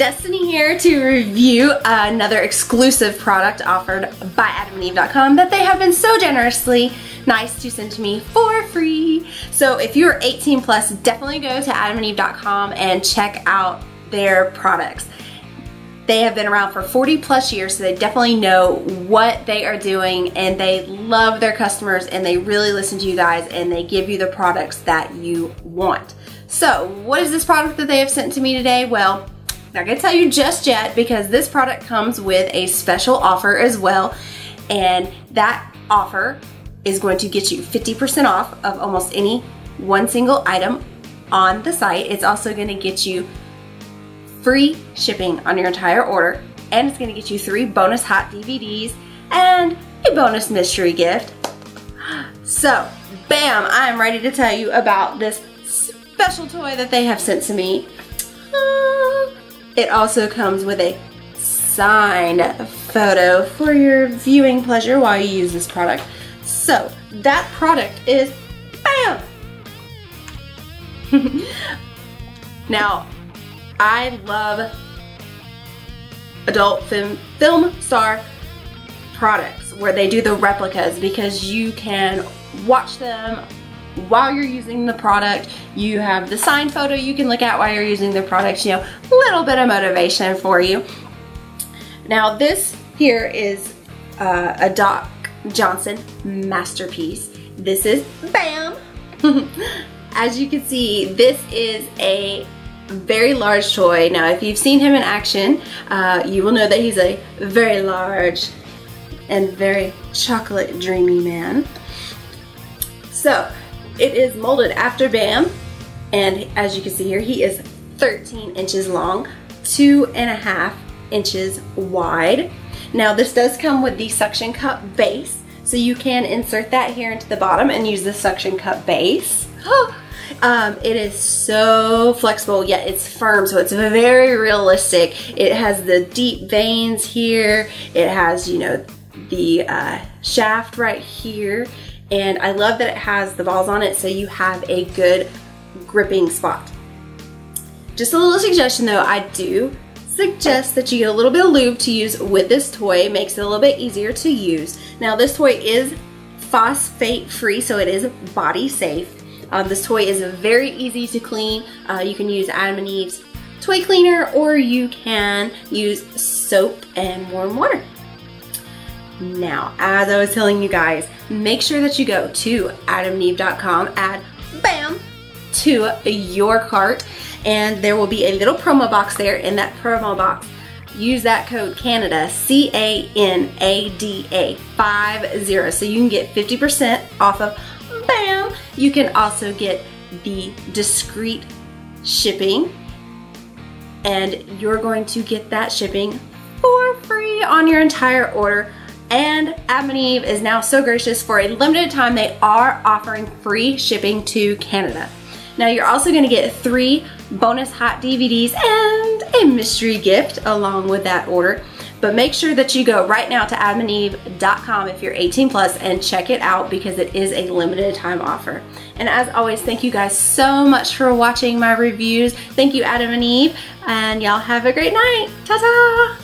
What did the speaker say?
Destiny here to review another exclusive product offered by AdamandEve.com that they have been so generously nice to send to me for free. So if you're 18 plus, definitely go to AdamandEve.com and check out their products. They have been around for 40 plus years, so they definitely know what they are doing, and they love their customers and they really listen to you guys and they give you the products that you want. So what is this product that they have sent to me today? Well, I'm not gonna tell you just yet because this product comes with a special offer as well, and that offer is going to get you 50% off of almost any one single item on the site. It's also gonna get you free shipping on your entire order, and it's gonna get you 3 bonus hot DVDs and a bonus mystery gift. So, bam, I'm ready to tell you about this special toy that they have sent to me. It also comes with a signed photo for your viewing pleasure while you use this product. So, that product is BAM! Now, I love adult film star products where they do the replicas because you can watch them while you're using the product. You have the signed photo you can look at while you're using the product. You know, a little bit of motivation for you. Now this here is a Doc Johnson masterpiece. This is BAM! As you can see, this is a very large toy. Now if you've seen him in action, you will know that he's a very large and very chocolate dreamy man. So it is molded after BAM, and as you can see here, he is 13 inches long, 2.5 inches wide. Now this does come with the suction cup base, so you can insert that here into the bottom and use the suction cup base. It is so flexible, yet it's firm, so it's very realistic. It has the deep veins here. It has, you know, the shaft right here. And I love that it has the balls on it, so you have a good gripping spot. Just a little suggestion though, I do suggest that you get a little bit of lube to use with this toy. It makes it a little bit easier to use. Now this toy is phosphate free, so it is body safe. This toy is very easy to clean. You can use Adam and Eve's toy cleaner, or you can use soap and warm water. Now, as I was telling you guys, make sure that you go to AdamandEve.com, add BAM to your cart, and there will be a little promo box there. In that promo box, use that code Canada, C-A-N-A-D-A 50, so you can get 50% off of BAM. You can also get the discreet shipping, and you're going to get that shipping for free on your entire order. And Adam and Eve is now so gracious, for a limited time they are offering free shipping to Canada. Now you're also going to get 3 bonus hot DVDs and a mystery gift along with that order. But make sure that you go right now to AdamandEve.com if you're 18 plus and check it out, because it is a limited time offer. And as always, thank you guys so much for watching my reviews. Thank you, Adam and Eve, and y'all have a great night. Ta-ta!